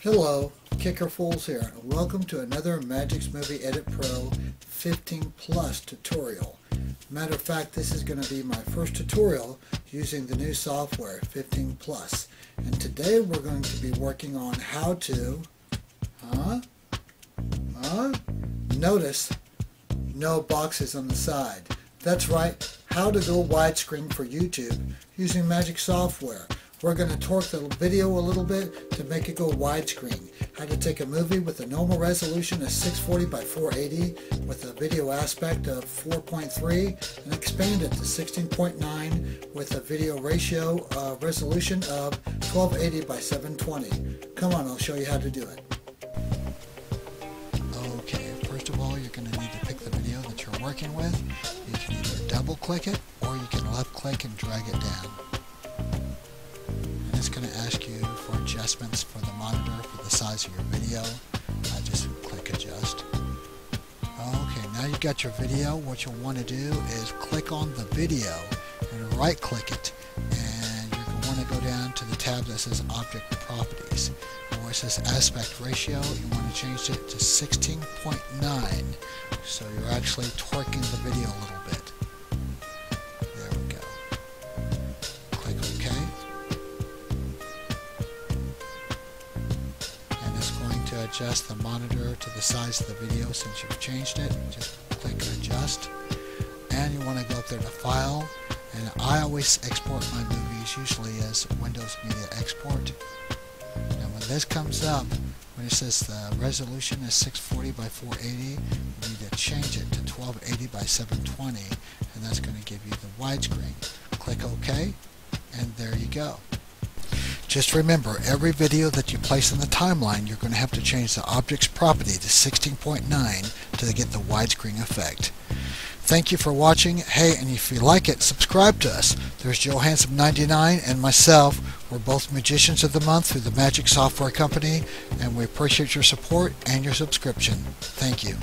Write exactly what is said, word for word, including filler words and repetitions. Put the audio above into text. Hello, Kicker Fools here, and welcome to another MAGIX Movie Edit Pro fifteen plus tutorial. Matter of fact, this is going to be my first tutorial using the new software, fifteen plus. And today we're going to be working on how to, huh? Huh? Notice no boxes on the side. That's right, how to go widescreen for YouTube using MAGIX software. We're going to torque the video a little bit to make it go widescreen. How to take a movie with a normal resolution of six forty by four eighty with a video aspect of four point three and expand it to sixteen point nine with a video ratio uh, resolution of twelve eighty by seven twenty. Come on, I'll show you how to do it. Okay, first of all, you're going to need to pick the video that you're working with. You can either double click it or you can left click and drag it down. It's going to ask you for adjustments for the monitor, for the size of your video. I just click adjust. Okay, now you've got your video. What you'll want to do is click on the video and right click it, and you're going to want to go down to the tab that says Object Properties, and where it says Aspect Ratio, you want to change it to sixteen point nine, so you're actually torquing the video a little bit. Adjust the monitor to the size of the video since you've changed it. Just click adjust. And you want to go up there to file. And I always export my movies usually as Windows Media Export. And when this comes up, when it says the resolution is six forty by four eighty, you need to change it to twelve eighty by seven twenty. And that's going to give you the widescreen. Click OK. And there you go. Just remember, every video that you place in the timeline, you're going to have to change the object's property to sixteen point nine to get the widescreen effect. Thank you for watching. Hey, and if you like it, subscribe to us. There's Joe Handsome ninety-nine and myself. We're both Magicians of the Month through the MAGIX Software Company, and we appreciate your support and your subscription. Thank you.